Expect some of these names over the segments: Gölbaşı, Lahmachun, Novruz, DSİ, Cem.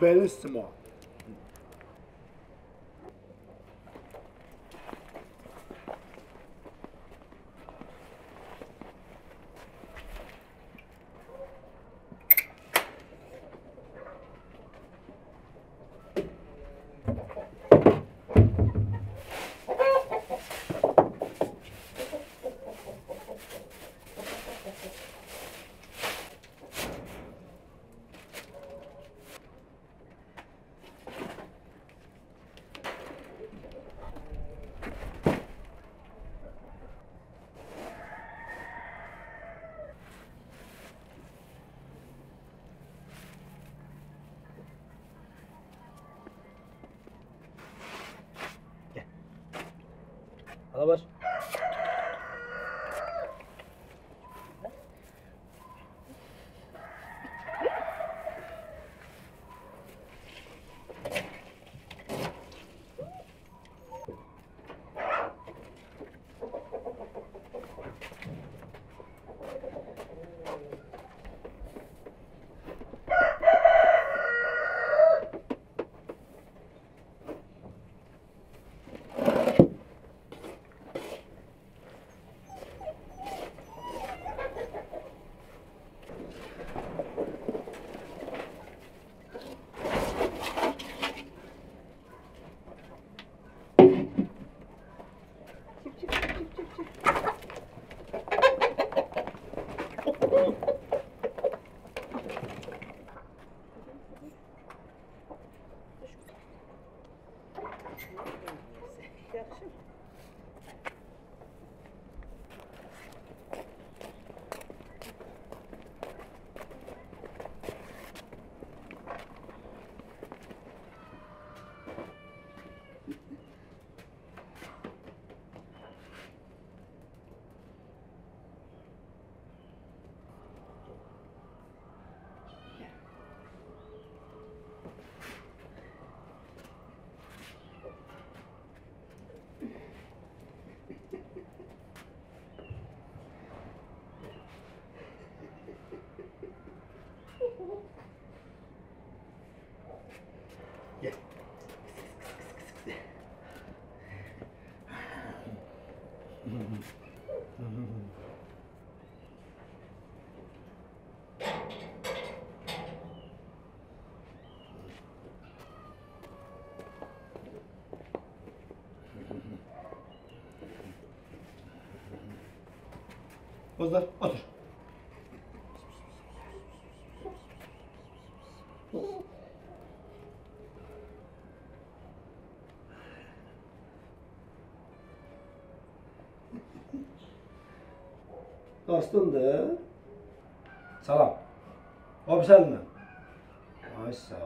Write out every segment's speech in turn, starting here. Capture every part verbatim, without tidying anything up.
Bellissimo. Hala var. Bozlar, otur. Dostumdur. Salam. Hopşanlı. Ay sağ ol.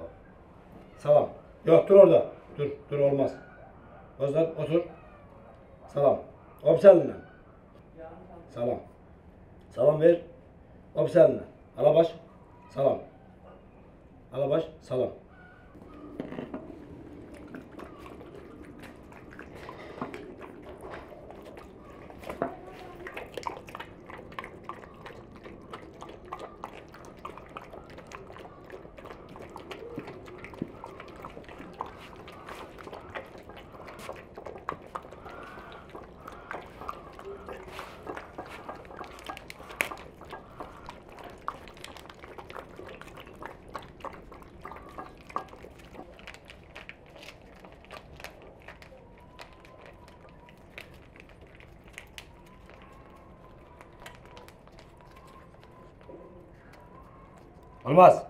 Salam. Yok dur orada. Dur, dur olmaz. Bozlar, otur. Salam. Hopşanlı. Salam. Salam ver. Obsenle. Alabaş. Salam. Alabaş. Salam. Olmaz.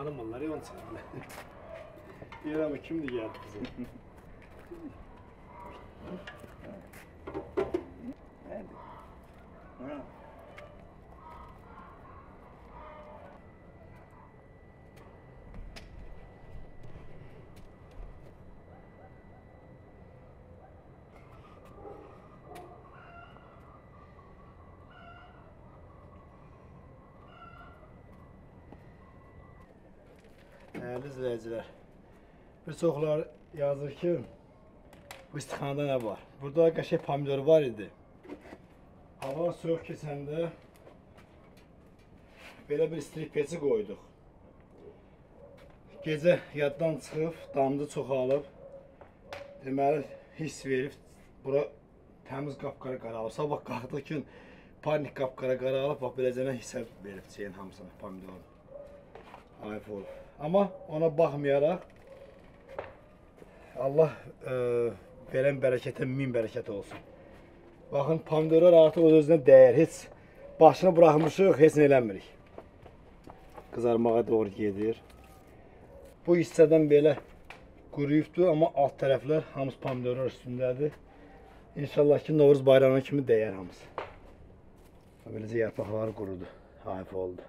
hanım onları on sefer. İyi ama kimdi geldi bize? Hadi. Hadi. Değerli izleyiciler, birçoklar yazır ki bu istixanada ne var? Burada qəşəng pomidor var idi. Hava soğuk keçəndə belə bir istilik peci qoyduq. Gecə yaddan çıxıb, damcı çoxalıb, deməli hiss verib, bura təmiz qapqara qaralıb. Sabah qalxdıq ki, panik qapqara qaralıb, bax beləcəmə hissə verib çeyin hamısını pomidorun. Ayıp olub. Amma ona baxmayaraq, Allah e, verən bərəkətə min bərəkət olsun. Baxın, pomidorlar artıq öz-özünə dəyər, heç başını bıraxmışıq, heç nə eləmirik. Qızarmağa doğru gedir. Bu hissədən belə quruyubdur, amma alt tərəflər hamısı pomidorlar üstündədir. İnşallah ki, Novruz bayramı kimi dəyər hamısı. Beləcə yarpaqları qurudu, hayf oldu.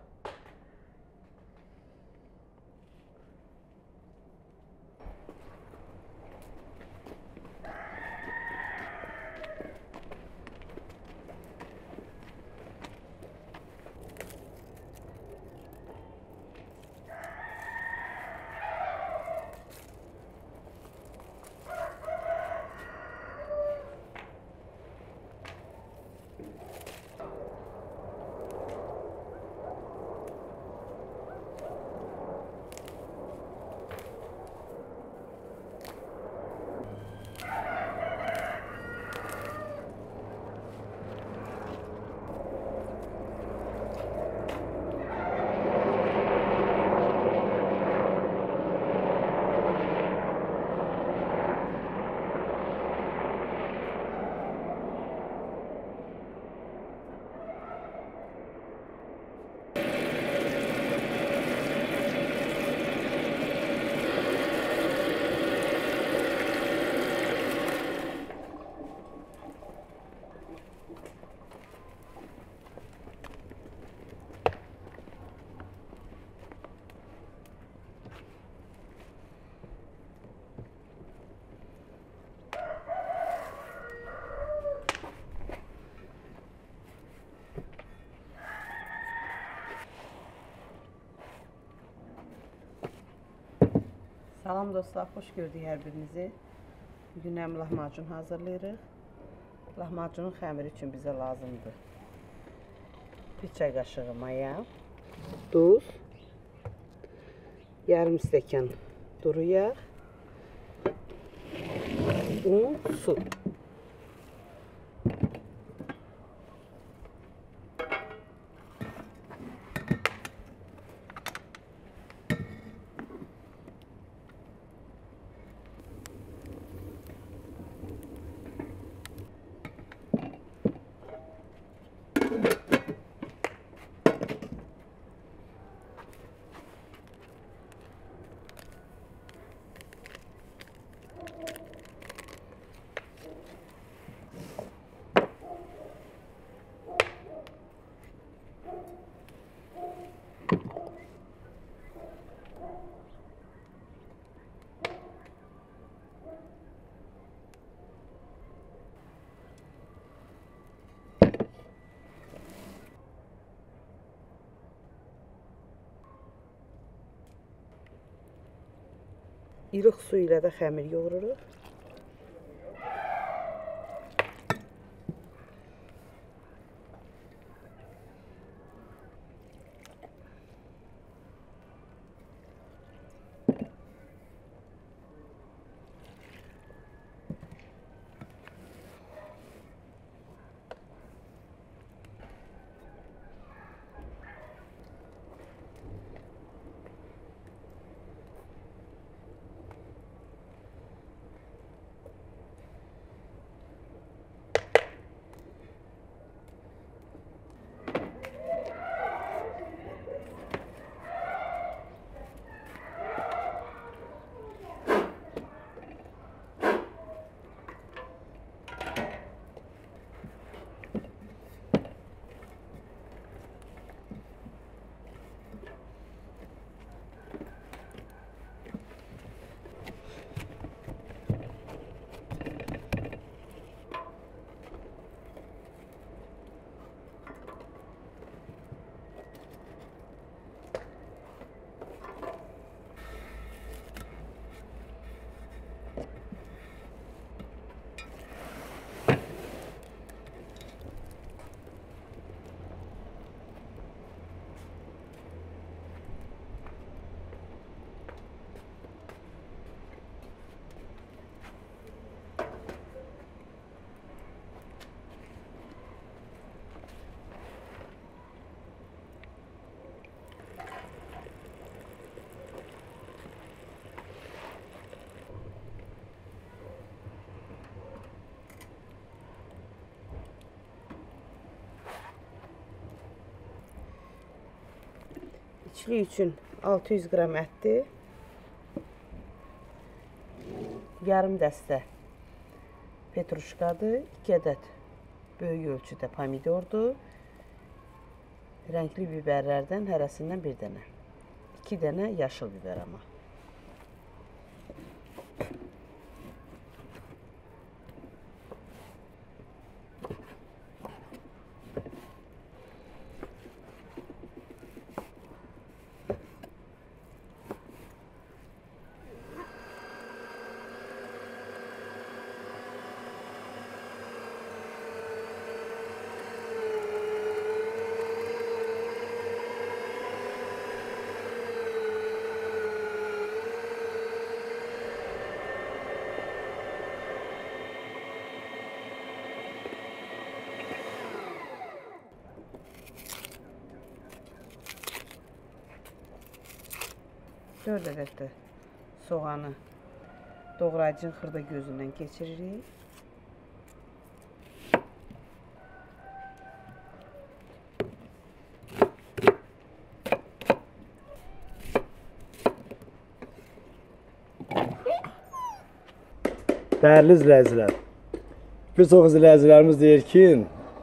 Salam dostlar, xoş gördük hər birinizi. Bugün həm lahmacun hazırlayırıq. Lahmacunun xəmiri üçün bizə lazımdır bir çay qaşığı maya, duz, yarım stəkan duru yağ, un, su. İriq su ilə də xəmir yoğururuq. kişilik üçün altı yüz qram ətdir. Yarım dəstə petruşkadır. iki ədəd böyük ölçüdə pomidordur. Rəngli biberlərdən hərəsindən bir dənə. iki dənə yaşıl biber amma. dörd ədəd soğanı doğrayıcının xırda gözündən geçiririk. Dəyərli izləyicilər, bir çox izləyicilərimiz deyir ki,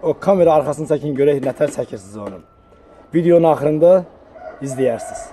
o kamera arxasını çəkin görək, nətər çəkirsiniz onu. Videonun axırında izləyərsiniz.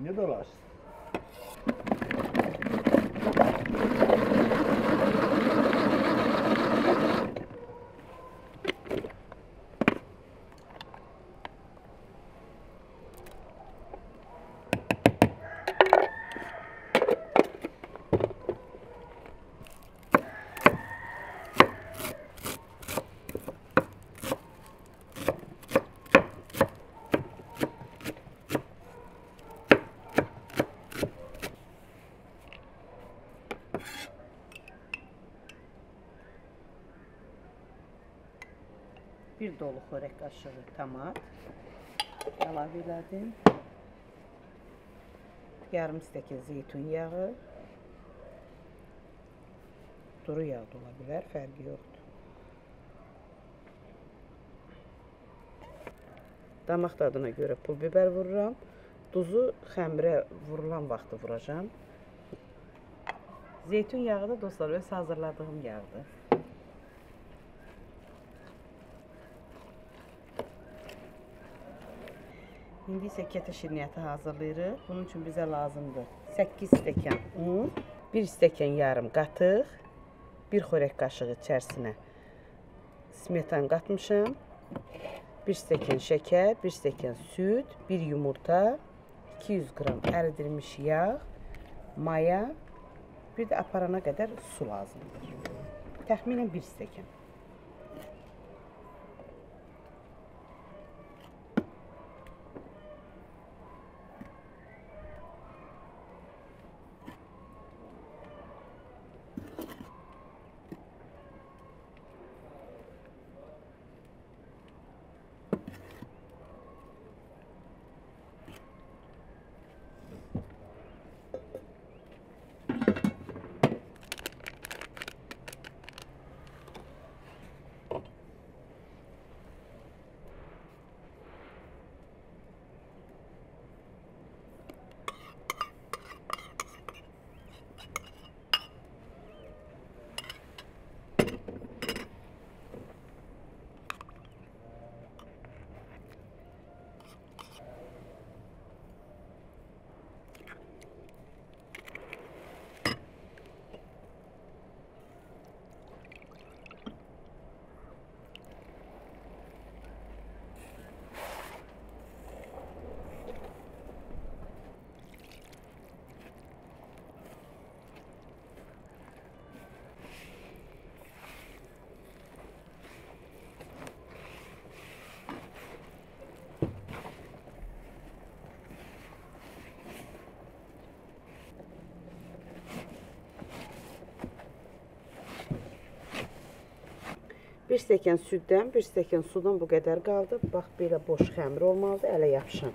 Ne dolaştı? Bir dolu xörək qaşığı tomat əlavə elədim. Yarım stəkan zeytun yağı. Duru yağ da ola bilər, fərqi yoxdur. Damaq dadına görə pul biber vururam. Duzu xəmirə vurulan vaxtı vuracağam. Zeytun yağı da dostlar öz hazırladığım yağdır. İndi isə kete şirniyyəti hazırlayırıq. Bunun üçün bizə lazımdır səkkiz stəkan un, bir stəkan yarım qatıq, bir xörək qaşığı içərisinə smetan qatmışam, bir stəkan şəkər, bir stəkan süd, bir yumurta, iki yüz gram eridilmiş yağ, maya, bir de aparana kadar su lazımdır. Təxminən bir stəkan. Bir stəkan süddən, bir stəkan sudan bu qədər qaldı. Bax, belə boş xəmir olmalıdır, ələ yapışan.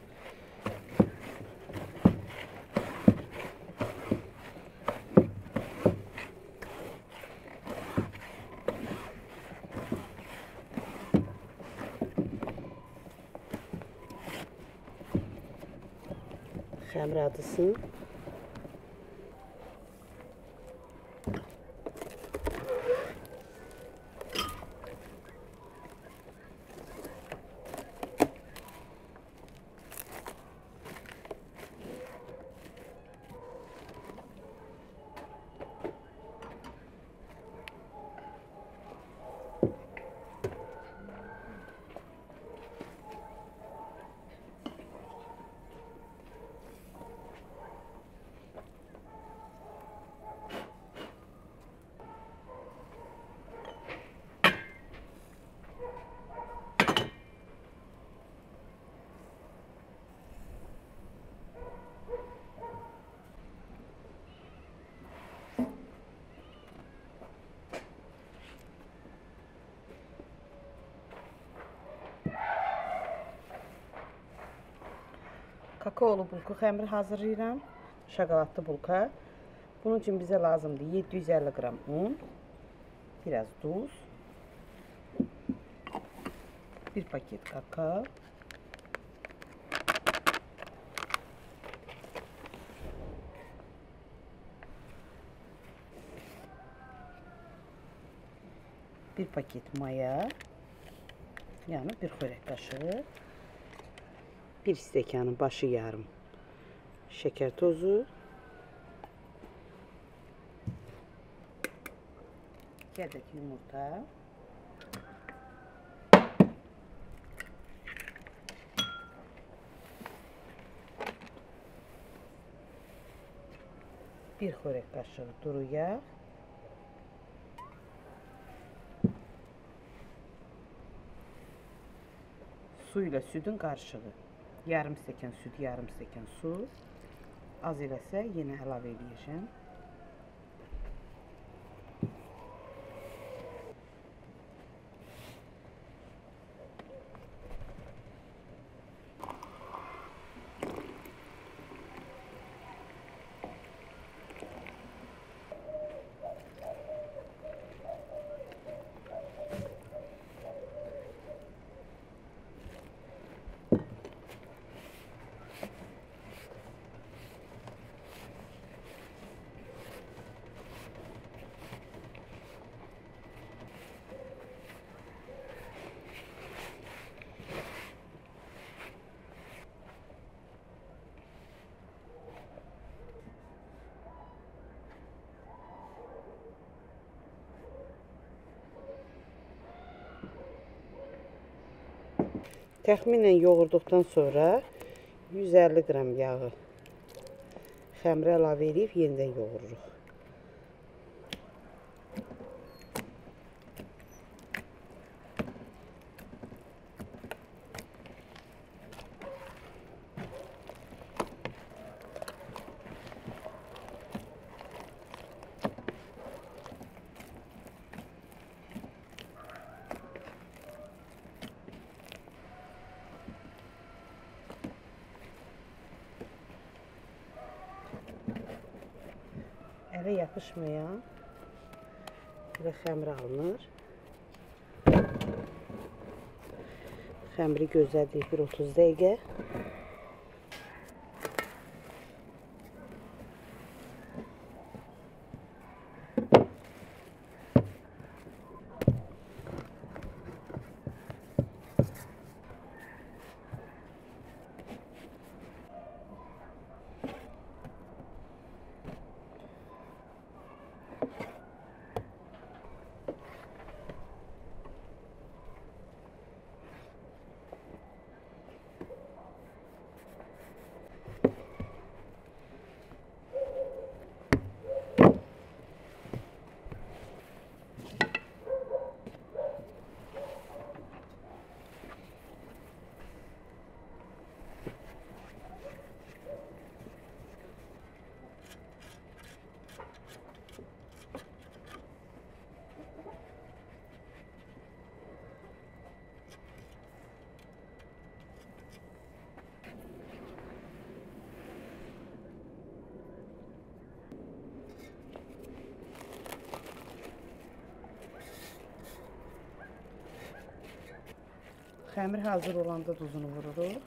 Xəmir adısın. Kakaolu bulka xəmiri hazırlayıram, şokoladlı bulka. Bunun üçün bizə lazımdır yeddi yüz əlli qram un, biraz duz, bir paket kakao, bir paket maya, yəni bir xörək qaşığı, bir stəkanın başı yarım şəkər tozu, iki adet yumurta, bir xörək qaşığı duru yağ, su ilə südün qarışığı. Yarım stəkan süd, yarım stəkan su. Az eləsə yenə əlavə edəcəm. Təxminən yoğurduqdan sonra yüz əlli qram yağı xəmrə əlavə edib yenidən yoğururuq. Ələ yapışmayan belə xəmri alınır. Xəmri gözlədik bir otuz dəqiqə. Xəmir hazır olanda duzunu vururuq.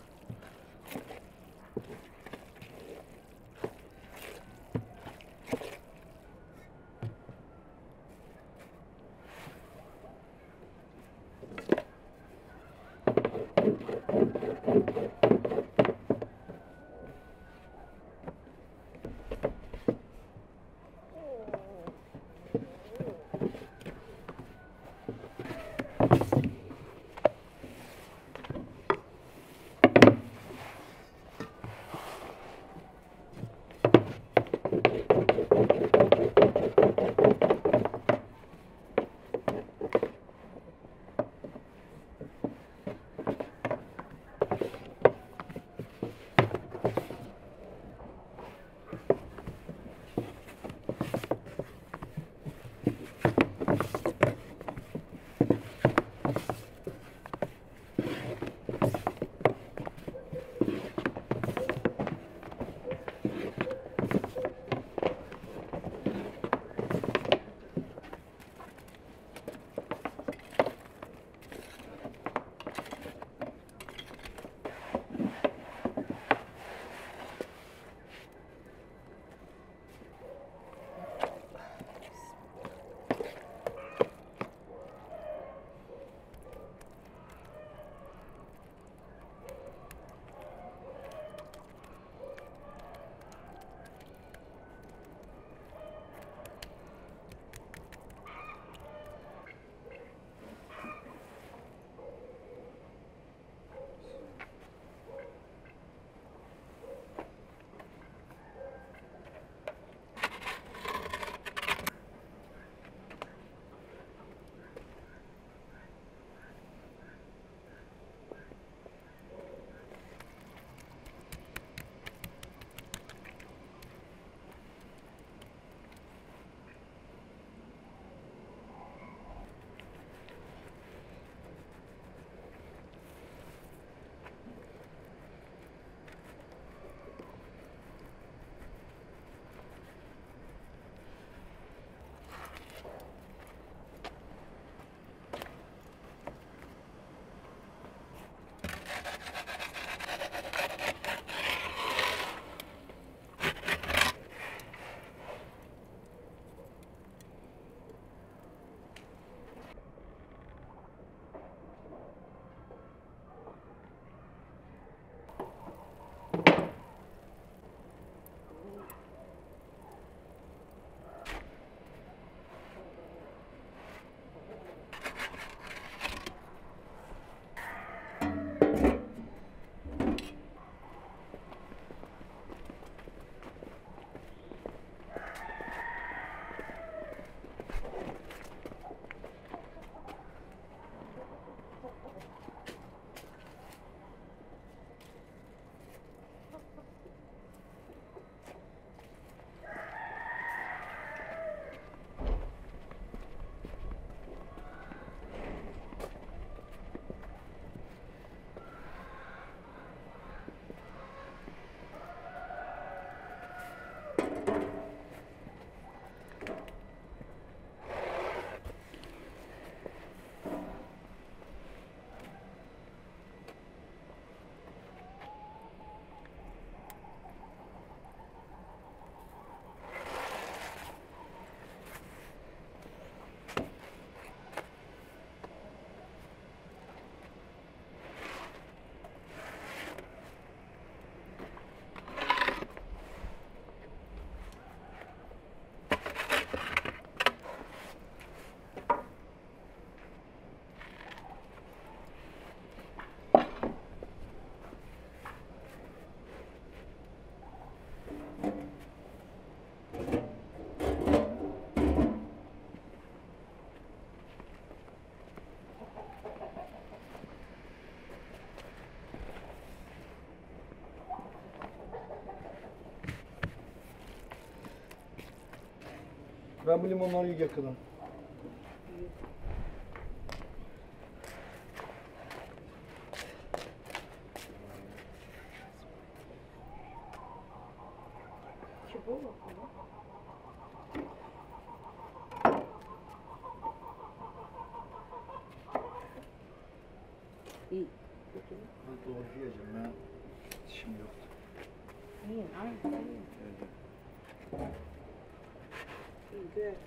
Ben bu limonları yakalım.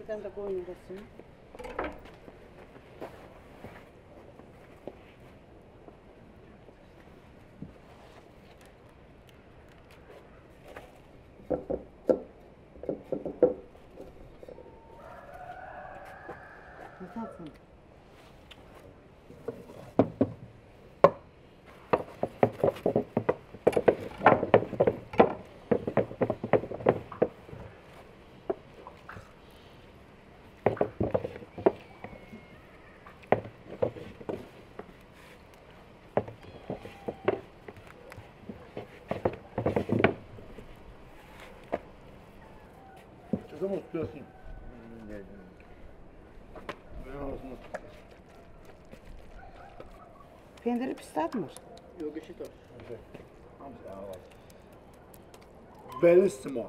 Buradan da koyun arasını. Ne tatlım? Kızım tutuyorsun. Pendiri pislatmır. Yok eşit olsun. Bellissimo.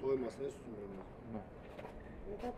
Soymasını üstünüyorum. Ne kadar?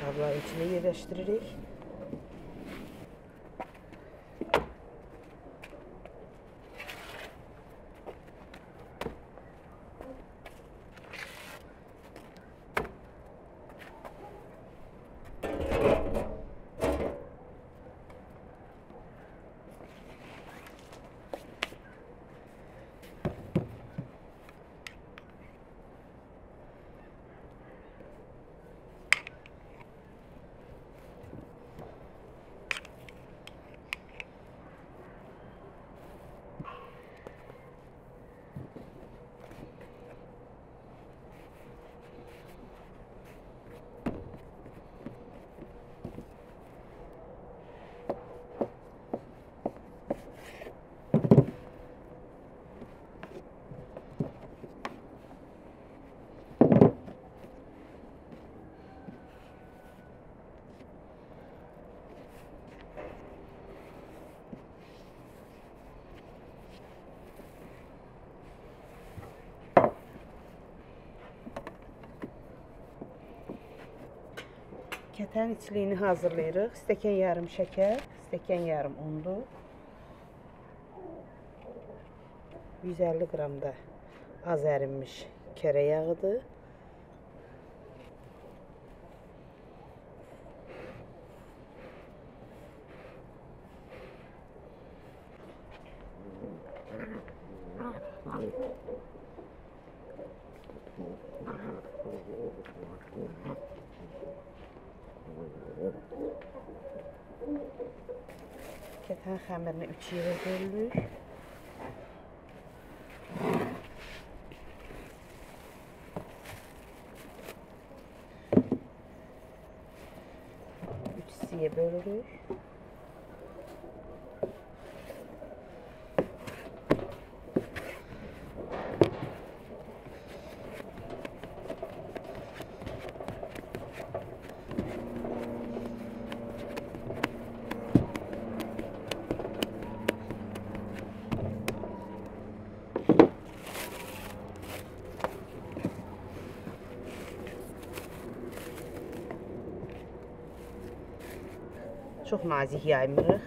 Kabların içine yerleştirerek Kətərin içliyini hazırlayırıq. Stəkan yarım şəkər, stəkan yarım undu. yüz əlli qramda az ərinmiş kərə yağıdır. Kətərin xəmirini üç yerə bölürük. üç hissəyə bölürük. Çox nazik yaymırıq.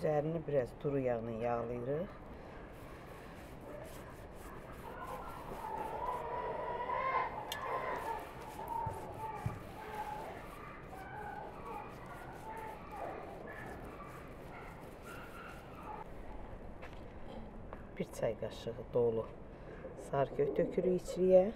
Üzerini biraz duru yağla yağlayırıq. Bir çay kaşığı dolu sarımsak dökürük içliyə.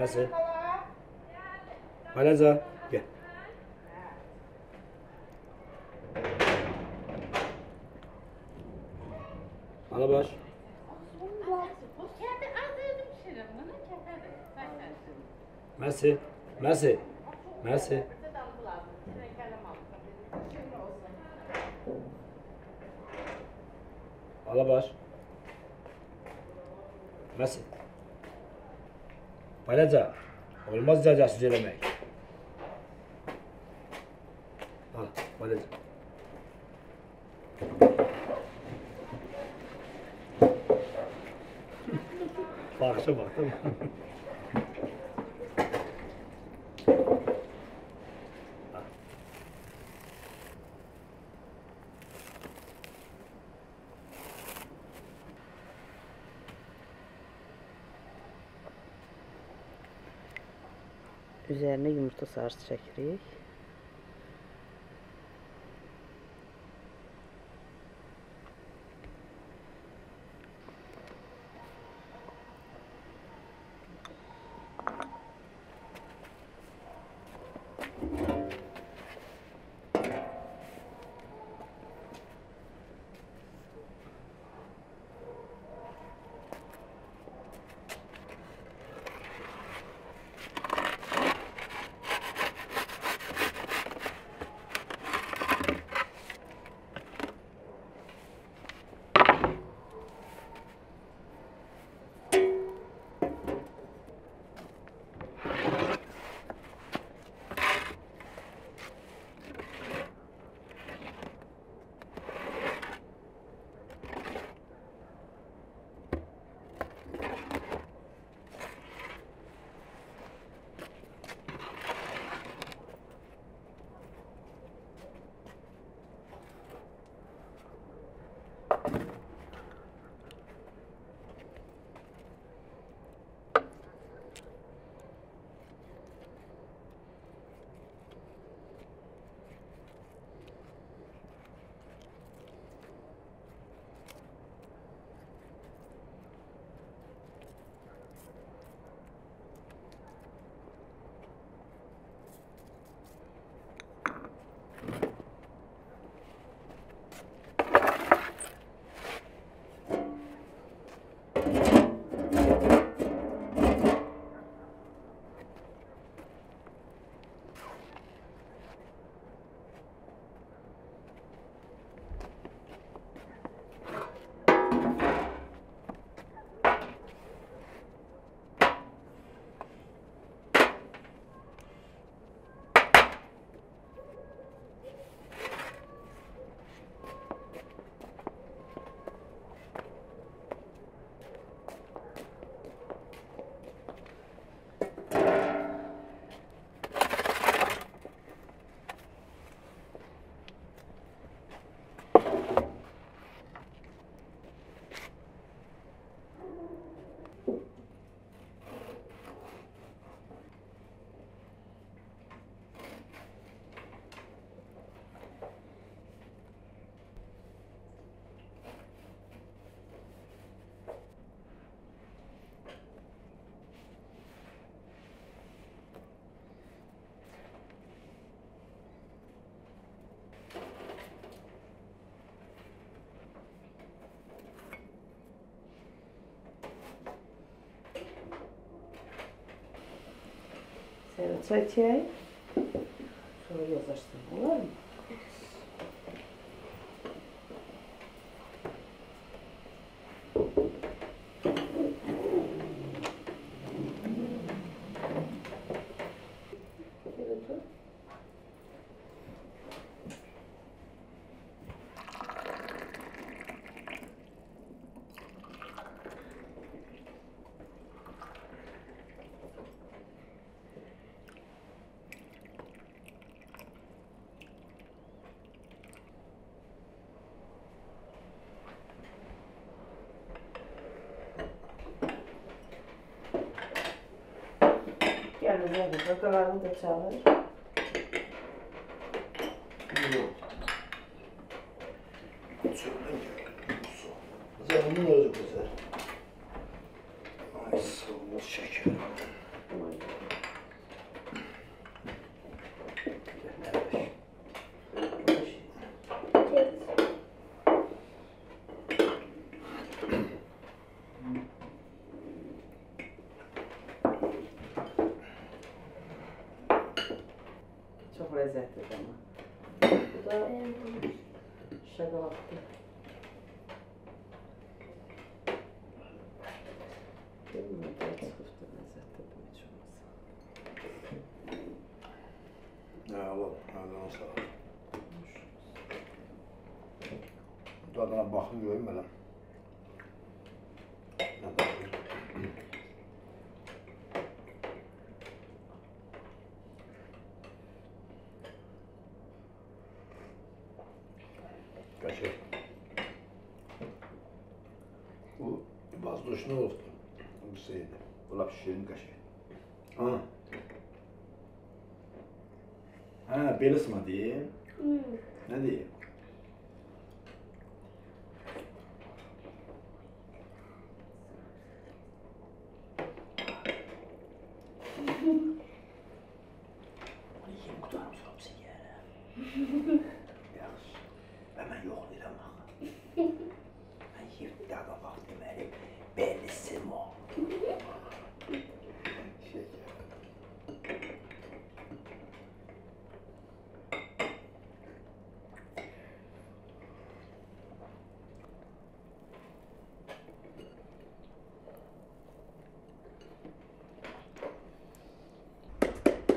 Nasıl? Alaza gel. Alabaş. Nasıl? Nasıl? Nasıl? Alabaş. Nasıl? Alaza. Olmaz caca söylemek. Al, balaca. Bakışa bak, tamam. Üzerine yumurta sarısı çekirik. Evet, çay çay. Sonra yazarsın, olur mu? Evet, kakalarını da çalır. Güzel, bunun olacak güzel. Ay, soğumuş şeker. çok lezzetli ama. Bu da şerbetli. Bilmiyorum, çok lezzetli bu hiç olmazsa. Ya Allah, Allah'ın sağ olsun. Tadına bakın görmeden. Kaşık. Bu bazı hoşuna olsun. Bu şeydi. Bula pişirin kaşığı. Ha. Ha, bel ısma diyeyim. Hmm. Ne diyeyim?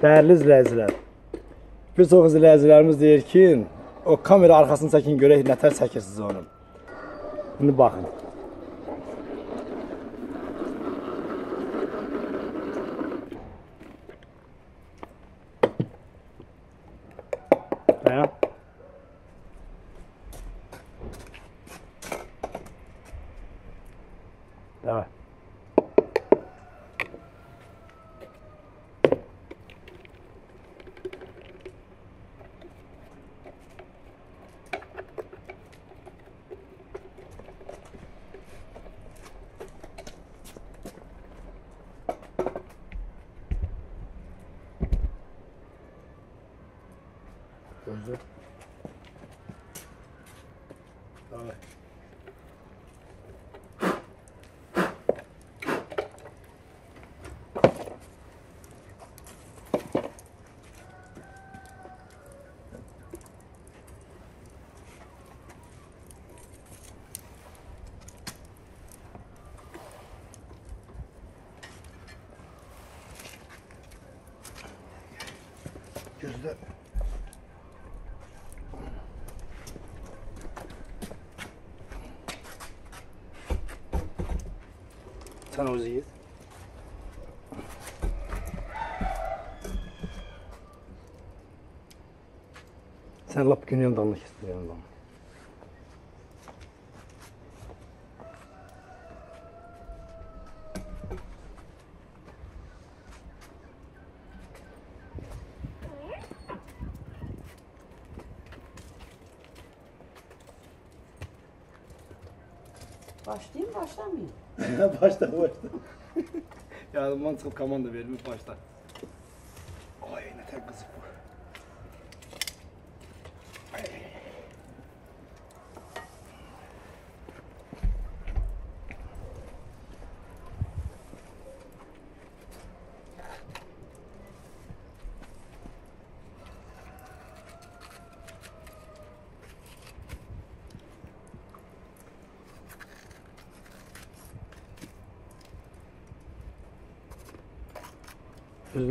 Değerli izleyiciler, bir çox izleyicilerimiz deyir ki, o kamera arkasını çekin görək, nə tər çəkirsiniz onu. Şimdi bakın. Dayan. Dayan. Gözü. Davay. Gözde. Sen o ziyet. Sen lap günün dalını kestir yandan. Başlayayım, başlamayayım. Başla, başla. Yanımdan çıkıp komanda verim, başla. Ay, ne tər kızık bu. Ay. Güzel.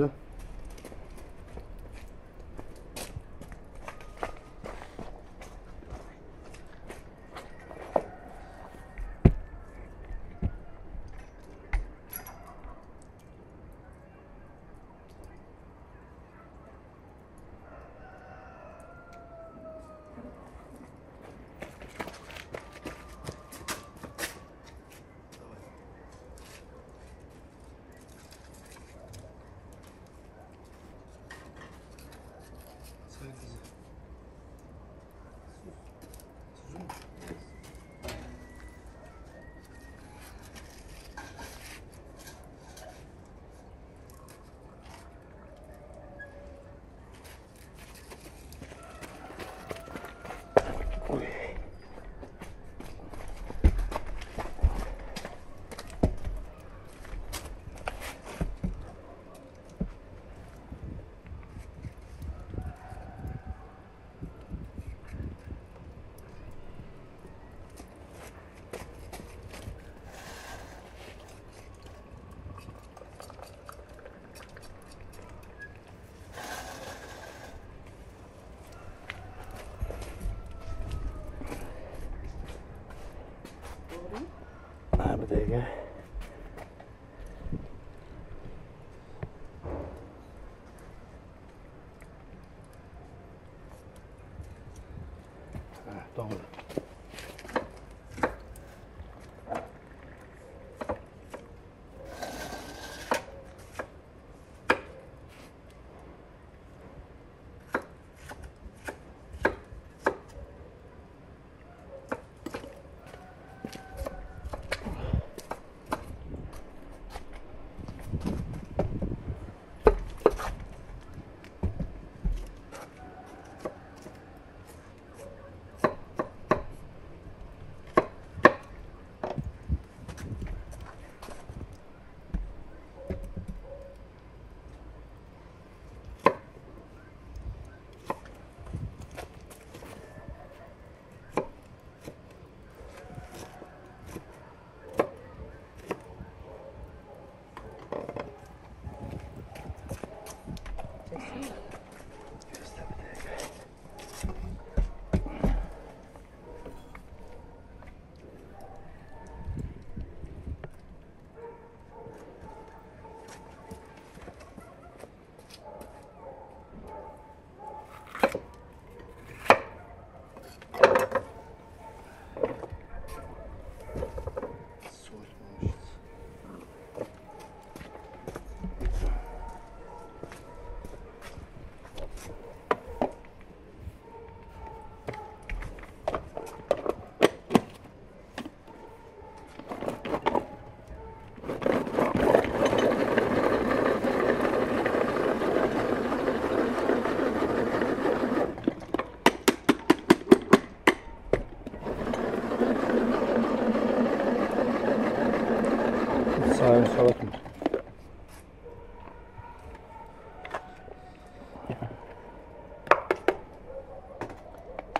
Neyse bakın.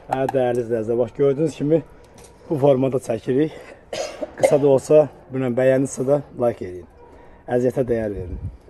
Ha, değerli izleyiciler, bak gördüğünüz gibi bu formada çekirik. Kısa da olsa, bunu beğenirse de like edin. Əziyyətə dəyər verin.